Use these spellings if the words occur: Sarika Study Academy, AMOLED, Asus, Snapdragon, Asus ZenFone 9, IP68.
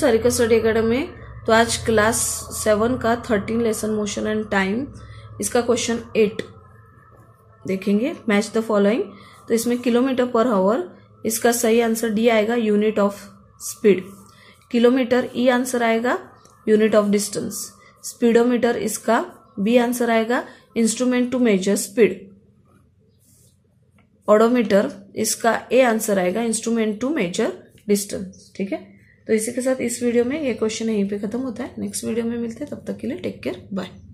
Sarika study academy में। तो आज क्लास 7 का 13 लेसन मोशन एंड टाइम, इसका क्वेश्चन 8 देखेंगे। Match the following. तो इसमें किलोमीटर पर आवर, इसका सही आंसर डी आएगा, unit of speed. Kilometre E answer आएगा, यूनिट ऑफ डिस्टेंस। स्पीडोमीटर इसका बी आंसर आएगा, instrument to measure speed. Odometer इसका ए आंसर आएगा, इंस्ट्रूमेंट टू मेजर डिस्टेंस। ठीक है, तो इसी के साथ इस वीडियो में ये क्वेश्चन यहीं पे खत्म होता है। नेक्स्ट वीडियो में मिलते हैं, तब तक के लिए टेक केयर, बाय।